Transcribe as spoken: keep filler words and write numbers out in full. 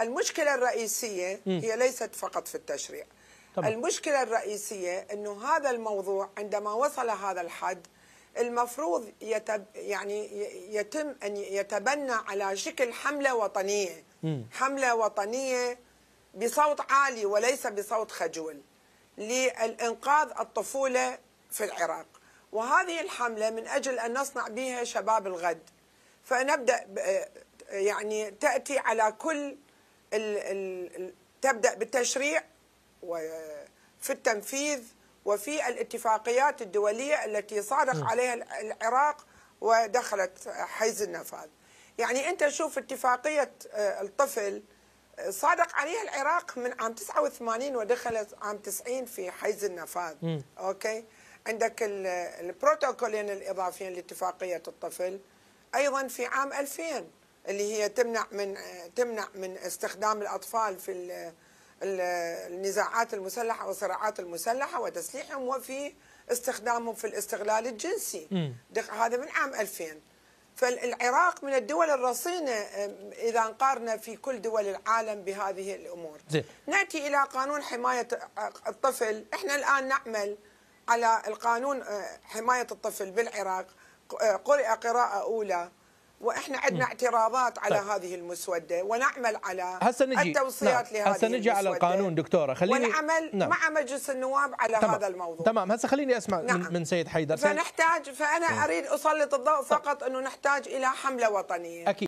المشكلة الرئيسية هي ليست فقط في التشريع طبعا. المشكلة الرئيسية أنه هذا الموضوع عندما وصل هذا الحد المفروض يتب يعني يتم أن يتبنى على شكل حملة وطنية م. حملة وطنية بصوت عالي وليس بصوت خجول لإنقاذ الطفولة في العراق، وهذه الحملة من أجل أن نصنع بها شباب الغد، فنبدأ يعني تأتي على كل ال ال تبدأ بالتشريع وفي التنفيذ وفي الاتفاقيات الدولية التي صادق عليها العراق ودخلت حيز النفاذ. يعني أنت شوف اتفاقية الطفل صادق عليها العراق من عام تسعة وثمانين ودخلت عام تسعين في حيز النفاذ. م. أوكي، عندك البروتوكولين الإضافيين لاتفاقية الطفل أيضا في عام ألفين اللي هي تمنع من تمنع من استخدام الأطفال في النزاعات المسلحة والصراعات المسلحة وتسليحهم وفي استخدامهم في الاستغلال الجنسي. م. هذا من عام ألفين. فالعراق من الدول الرصينة إذا نقارن في كل دول العالم بهذه الأمور. زي. نأتي إلى قانون حماية الطفل. إحنا الآن نعمل على القانون حماية الطفل بالعراق، قرئ قراءة أولى، وإحنا عندنا اعتراضات على طيب. هذه المسودة ونعمل على التوصيات نعم. لهذه هسه نجي على القانون دكتورة خليني والعمل نعم. مع مجلس النواب على تمام. هذا الموضوع تمام. هسه خليني أسمع نعم. من سيد حيدر. فنحتاج فأنا أريد أسلط الضوء فقط أنه نحتاج إلى حملة وطنية أكيد.